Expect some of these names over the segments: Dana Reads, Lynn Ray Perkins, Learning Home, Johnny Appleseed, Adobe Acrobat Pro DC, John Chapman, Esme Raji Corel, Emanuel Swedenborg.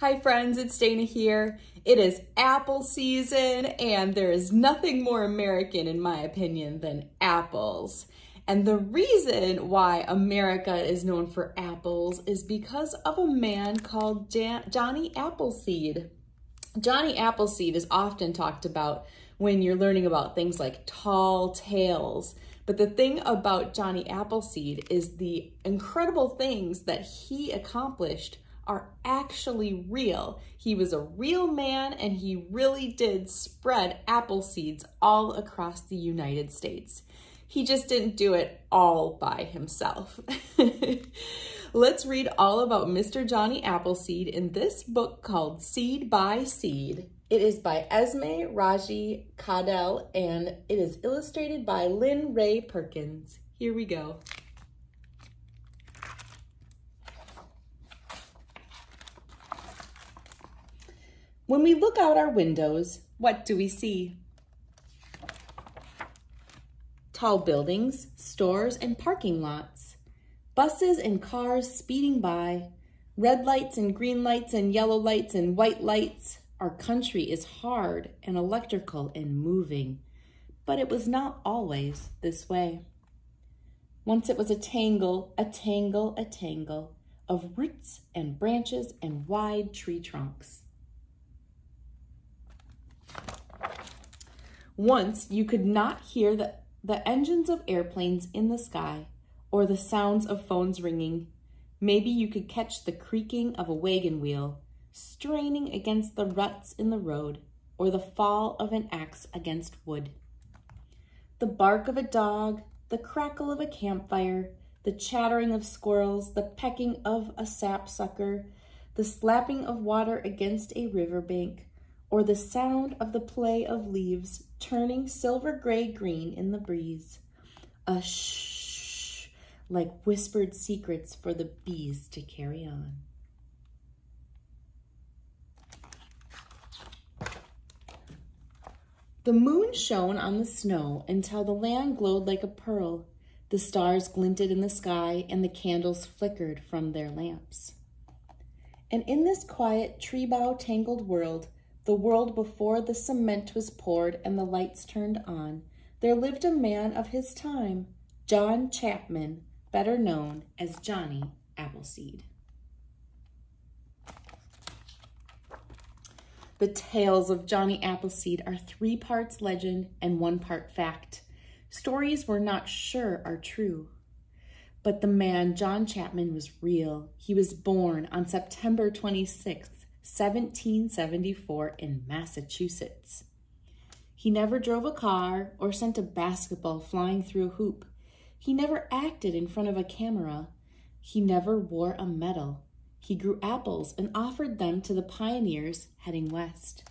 Hi friends, it's Dana here. It is apple season and there is nothing more American in my opinion than apples. And the reason why America is known for apples is because of a man called Johnny Appleseed. Johnny Appleseed is often talked about when you're learning about things like tall tales. But the thing about Johnny Appleseed is the incredible things that he accomplished are actually real. He was a real man and he really did spread apple seeds all across the United States. He just didn't do it all by himself. Let's read all about Mr. Johnny Appleseed in this book called Seed by Seed. It is by Esme Raji Corel and it is illustrated by Lynn Ray Perkins. Here we go. When we look out our windows, what do we see? Tall buildings, stores, and parking lots, buses and cars speeding by, red lights and green lights and yellow lights and white lights. Our country is hard and electrical and moving, but it was not always this way. Once it was a tangle, a tangle, a tangle of roots and branches and wide tree trunks. Once you could not hear the engines of airplanes in the sky or the sounds of phones ringing. Maybe you could catch the creaking of a wagon wheel straining against the ruts in the road or the fall of an axe against wood. The bark of a dog, the crackle of a campfire, the chattering of squirrels, the pecking of a sapsucker, the slapping of water against a riverbank, or the sound of the play of leaves turning silver-gray-green in the breeze, a shh, like whispered secrets for the bees to carry on. The moon shone on the snow until the land glowed like a pearl. The stars glinted in the sky and the candles flickered from their lamps. And in this quiet, tree-bough-tangled world, the world before the cement was poured and the lights turned on, there lived a man of his time, John Chapman, better known as Johnny Appleseed. The tales of Johnny Appleseed are 3 parts legend and 1 part fact. Stories we're not sure are true. But the man, John Chapman, was real. He was born on September 26th, 1774 in Massachusetts. He never drove a car or sent a basketball flying through a hoop. He never acted in front of a camera. He never wore a medal. He grew apples and offered them to the pioneers heading west.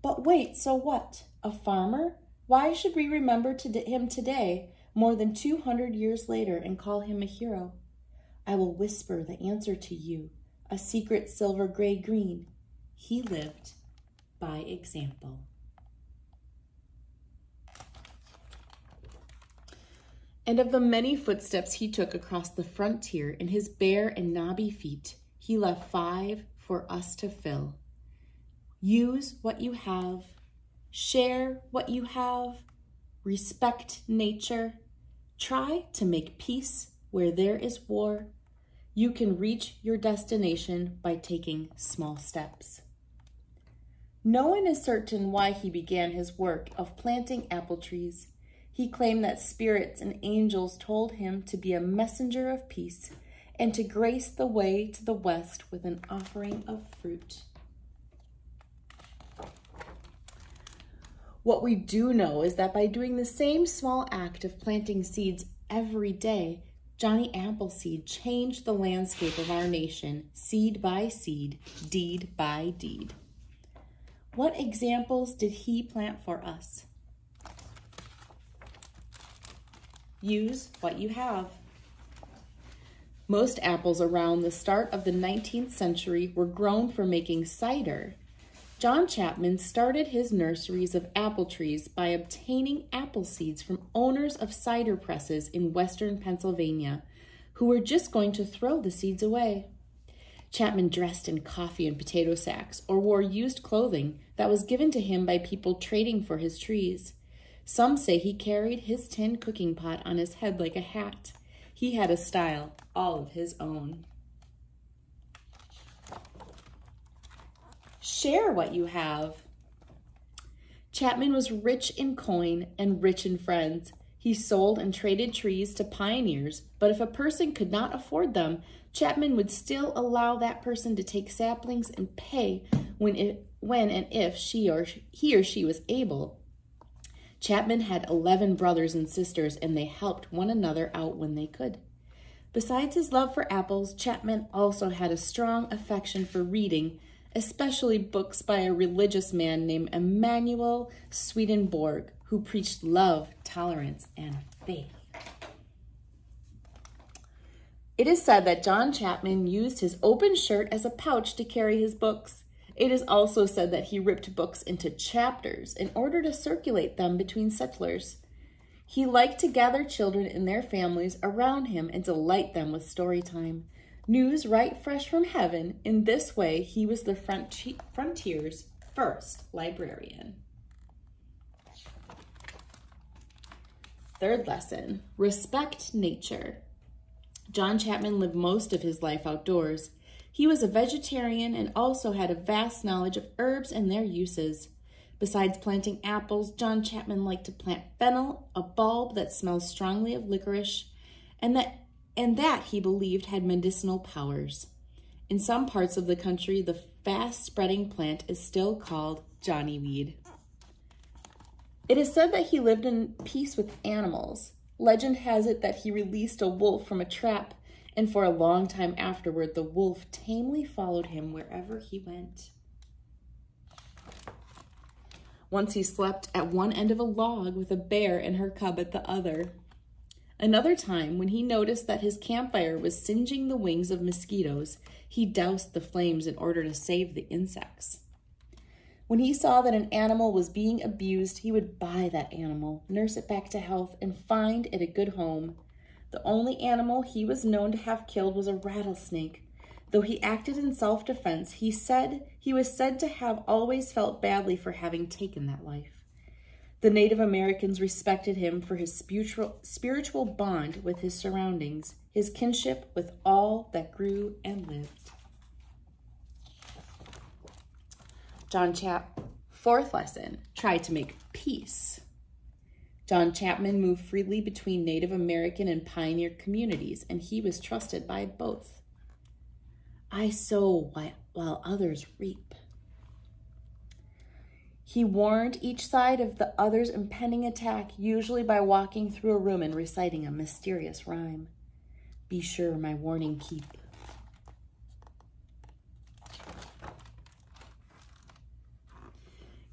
But wait, so what? A farmer? Why should we remember him today, more than 200 years later, and call him a hero? I will whisper the answer to you. A secret silver gray green. He lived by example. And of the many footsteps he took across the frontier in his bare and knobby feet, he left 5 for us to fill. Use what you have, share what you have, respect nature, try to make peace where there is war. You can reach your destination by taking small steps. No one is certain why he began his work of planting apple trees. He claimed that spirits and angels told him to be a messenger of peace and to grace the way to the west with an offering of fruit. What we do know is that by doing the same small act of planting seeds every day, Johnny Appleseed changed the landscape of our nation, seed by seed, deed by deed. What examples did he plant for us? Use what you have. Most apples around the start of the 19th century were grown for making cider. John Chapman started his nurseries of apple trees by obtaining apple seeds from owners of cider presses in western Pennsylvania, who were just going to throw the seeds away. Chapman dressed in coffee and potato sacks or wore used clothing that was given to him by people trading for his trees. Some say he carried his tin cooking pot on his head like a hat. He had a style all of his own. Share what you have. Chapman was rich in coin and rich in friends. He sold and traded trees to pioneers, but if a person could not afford them, Chapman would still allow that person to take saplings and pay when and if he or she was able. Chapman had 11 brothers and sisters, and they helped one another out when they could. Besides his love for apples, Chapman also had a strong affection for reading, especially books by a religious man named Emanuel Swedenborg, who preached love, tolerance, and faith. It is said that John Chapman used his open shirt as a pouch to carry his books. It is also said that he ripped books into chapters in order to circulate them between settlers. He liked to gather children and their families around him and delight them with story time. News right fresh from heaven. In this way, he was the frontier's first librarian. Third lesson, respect nature. John Chapman lived most of his life outdoors. He was a vegetarian and also had a vast knowledge of herbs and their uses. Besides planting apples, John Chapman liked to plant fennel, a bulb that smells strongly of licorice, and that he believed had medicinal powers. In some parts of the country, the fast-spreading plant is still called Johnny weed. It is said that he lived in peace with animals. Legend has it that he released a wolf from a trap, and for a long time afterward, the wolf tamely followed him wherever he went. Once he slept at one end of a log with a bear and her cub at the other. Another time, when he noticed that his campfire was singeing the wings of mosquitoes, he doused the flames in order to save the insects. When he saw that an animal was being abused, he would buy that animal, nurse it back to health, and find it a good home. The only animal he was known to have killed was a rattlesnake. Though he acted in self-defense, he was said to have always felt badly for having taken that life. The Native Americans respected him for his spiritual bond with his surroundings, his kinship with all that grew and lived. Fourth lesson, try to make peace. John Chapman moved freely between Native American and pioneer communities, and he was trusted by both. I sow while others reap. He warned each side of the other's impending attack, usually by walking through a room and reciting a mysterious rhyme. Be sure my warning keep.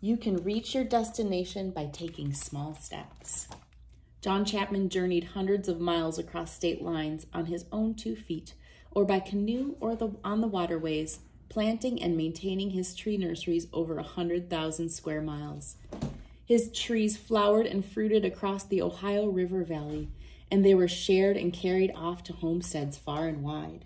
You can reach your destination by taking small steps. John Chapman journeyed hundreds of miles across state lines on his own 2 feet, or by canoe or on the waterways, planting and maintaining his tree nurseries over 100,000 square miles. His trees flowered and fruited across the Ohio River Valley, and they were shared and carried off to homesteads far and wide.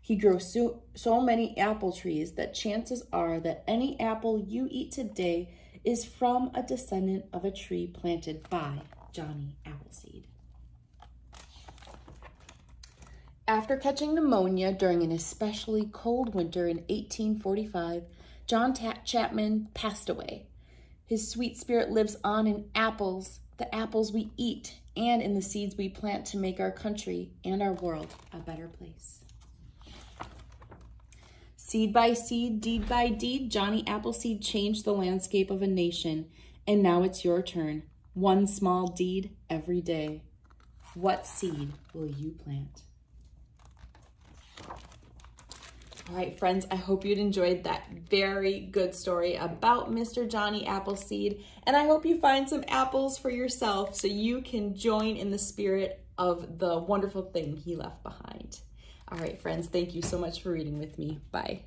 He grew so many apple trees that chances are that any apple you eat today is from a descendant of a tree planted by Johnny Appleseed. After catching pneumonia during an especially cold winter in 1845, John Chapman passed away. His sweet spirit lives on in apples, the apples we eat, and in the seeds we plant to make our country and our world a better place. Seed by seed, deed by deed, Johnny Appleseed changed the landscape of a nation, and now it's your turn. One small deed every day. What seed will you plant? All right, friends, I hope you'd enjoyed that very good story about Mr. Johnny Appleseed, and I hope you find some apples for yourself so you can join in the spirit of the wonderful thing he left behind. All right, friends, thank you so much for reading with me. Bye.